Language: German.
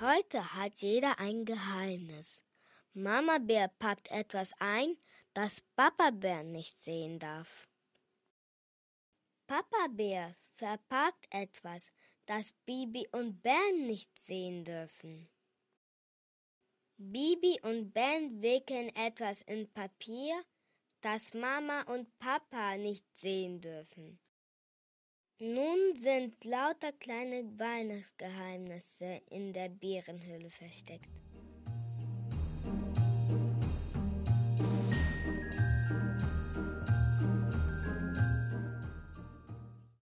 Heute hat jeder ein Geheimnis. Mama Bär packt etwas ein, das Papa Bär nicht sehen darf. Papa Bär verpackt etwas, das Bibi und Ben nicht sehen dürfen. Bibi und Ben wickeln etwas in Papier, das Mama und Papa nicht sehen dürfen. Nun sind lauter kleine Weihnachtsgeheimnisse in der Bärenhöhle versteckt.